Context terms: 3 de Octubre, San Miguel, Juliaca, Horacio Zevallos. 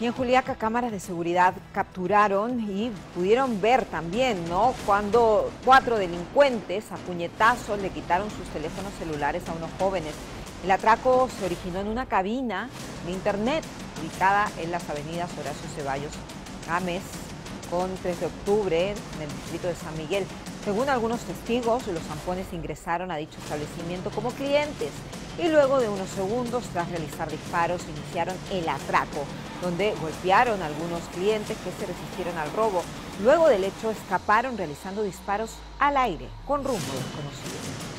Y en Juliaca cámaras de seguridad capturaron y pudieron ver también, ¿no?, cuando 4 delincuentes a puñetazos le quitaron sus teléfonos celulares a unos jóvenes. El atraco se originó en una cabina de internet ubicada en las avenidas Horacio Zevallos Gámez con 3 de octubre en el distrito de San Miguel. Según algunos testigos, los zampones ingresaron a dicho establecimiento como clientes y luego de unos segundos, tras realizar disparos, iniciaron el atraco, donde golpearon a algunos clientes que se resistieron al robo. Luego del hecho, escaparon realizando disparos al aire con rumbo desconocido.